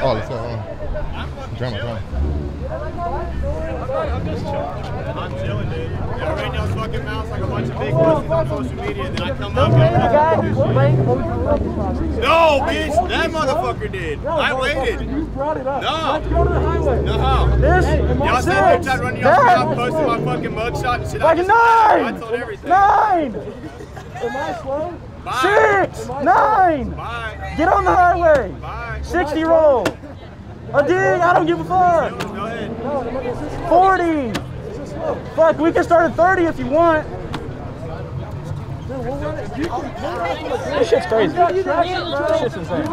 Oh, let's go. I'm just chilling. I'm chilling, dude. Right now, fucking mouths like a bunch of big pussies on social media. Then I come up and no, bitch. That motherfucker did. I waited. You brought it up. No. Let's go to the highway. No. This is y'all sitting there trying to run your mouth, posting my fucking mugshot and shit. Like I told everything. 9. Am I slow? 6, 9. Bye. Get on the highway. Bye. 60 roll. A dig. I don't give a fuck. Go ahead. 40. Fuck. We can start at 30 if you want. This shit's crazy. This shit's insane.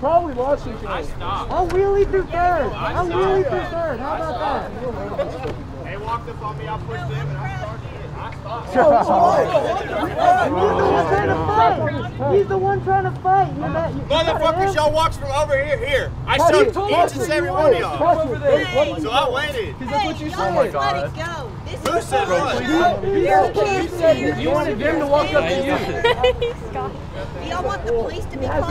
Probably lost you. I'll wheelie through third. I'll wheelie through third. How about that? They walked up on me. I pushed them and I started. He's the one trying to fight. Motherfuckers, y'all watch from over here. I shot each and every one of y'all. So I waited. That's what you said. Let it go. Who said what? You wanted them to walk up to you. Do y'all want the police to be called? I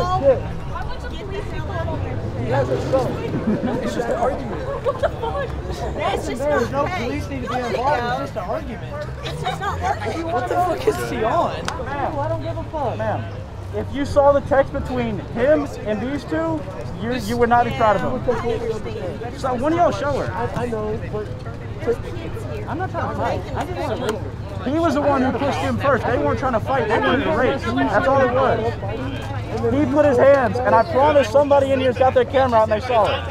want the police to be called. It's just an argument. What the fuck? That's just there's no police need to be involved. It's just an argument. It's just not working. What the fuck is she on? I don't give a fuck. Ma'am, if you saw the text between him and these two, you would not be proud of him. So when y'all show her? I know, but I'm not trying to fight. I just want to leave her. He was the one who pushed him first. They weren't trying to fight. They wanted to race. That's all it was. He put his hands, and I promise somebody in here's got their camera out and they saw it.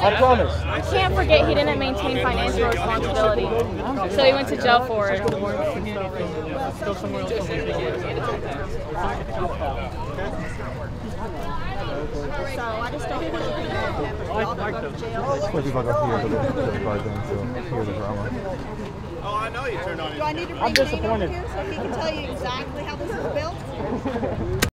I promise. I can't forget he didn't maintain financial responsibility, so he went to jail for it. So I just don't want to go to jail. Oh, I know you turned on it. Do I need to bring Dana up here so he can tell you exactly how this is built?